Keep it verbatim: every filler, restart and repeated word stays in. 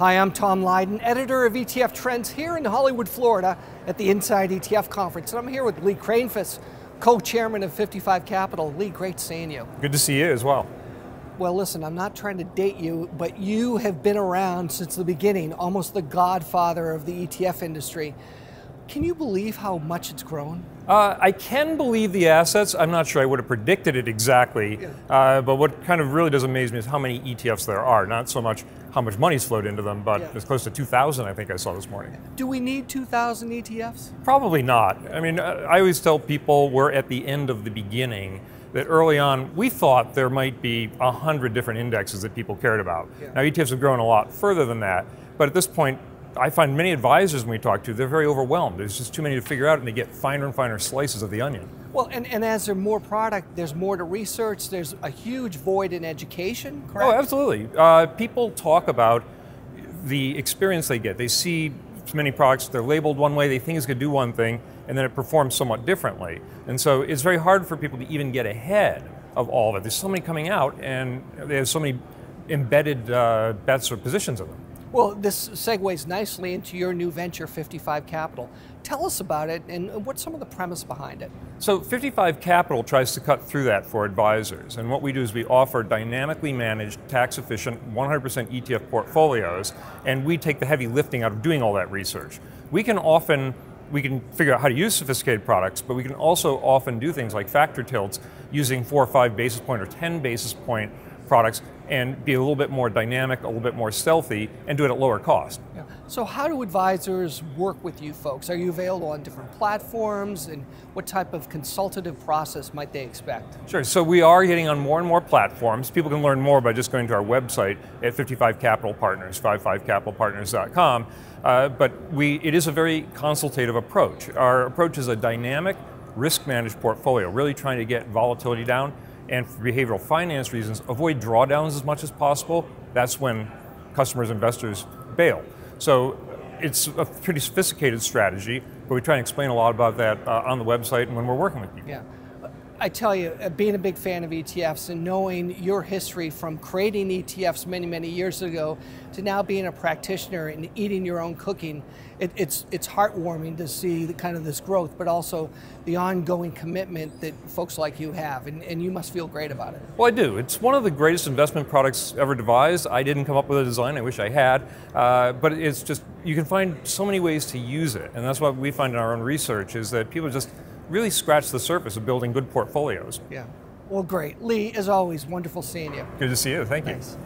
Hi, I'm Tom Lydon, editor of E T F Trends here in Hollywood, Florida at the Inside E T F Conference. And I'm here with Lee Kranefuss, co-chairman of fifty-five Capital. Lee, great seeing you. Good to see you as well. Well, listen, I'm not trying to date you, but you have been around since the beginning, almost the godfather of the E T F industry. Can you believe how much it's grown? Uh, I can believe the assets. I'm not sure I would have predicted it exactly, uh, but what kind of really does amaze me is how many E T Fs there are, not so much how much money's flowed into them, but yeah. It's close to two thousand I think I saw this morning. Do we need two thousand E T Fs? Probably not. I mean, I always tell people we're at the end of the beginning. That early on, we thought there might be one hundred different indexes that people cared about. Yeah. Now, E T Fs have grown a lot further than that, but at this point, I find many advisors when we talk to, they're very overwhelmed. There's just too many to figure out, and they get finer and finer slices of the onion. Well, and, and as there's more product, there's more to research, there's a huge void in education, correct? Oh, absolutely. Uh, people talk about the experience they get. They see many products, they're labeled one way, they think it's going to do one thing, and then it performs somewhat differently. And so it's very hard for people to even get ahead of all of it. There's so many coming out, and there's so many embedded uh, bets or positions in them. Well, this segues nicely into your new venture, fifty-five Capital. Tell us about it, and what's some of the premise behind it? So fifty-five Capital tries to cut through that for advisors, and what we do is we offer dynamically managed, tax-efficient, one hundred percent E T F portfolios, and we take the heavy lifting out of doing all that research. We can often We can figure out how to use sophisticated products, but we can also often do things like factor tilts using four or five basis point or ten basis point products and be a little bit more dynamic, a little bit more stealthy, and do it at lower cost. Yeah. So how do advisors work with you folks? Are you available on different platforms, and what type of consultative process might they expect? Sure, so we are getting on more and more platforms. People can learn more by just going to our website at fifty-five Capital Partners, fifty-five capital partners dot com, uh, but we, it is a very consultative approach. Our approach is a dynamic, risk-managed portfolio, really trying to get volatility down, and for behavioral finance reasons, avoid drawdowns as much as possible. That's when customers, investors bail. So it's a pretty sophisticated strategy, but we try and explain a lot about that uh, on the website and when we're working with people. Yeah. I tell you, being a big fan of E T Fs and knowing your history from creating E T Fs many, many years ago to now being a practitioner and eating your own cooking, it, it's it's heartwarming to see the kind of this growth, but also the ongoing commitment that folks like you have, and, and you must feel great about it. Well, I do. It's one of the greatest investment products ever devised. I didn't come up with a design. I wish I had, uh, but it's just, you can find so many ways to use it, and that's what we find in our own research is that people just really scratch the surface of building good portfolios. Yeah. Well, great. Lee, as always, wonderful seeing you. Good to see you. Thank you. Nice.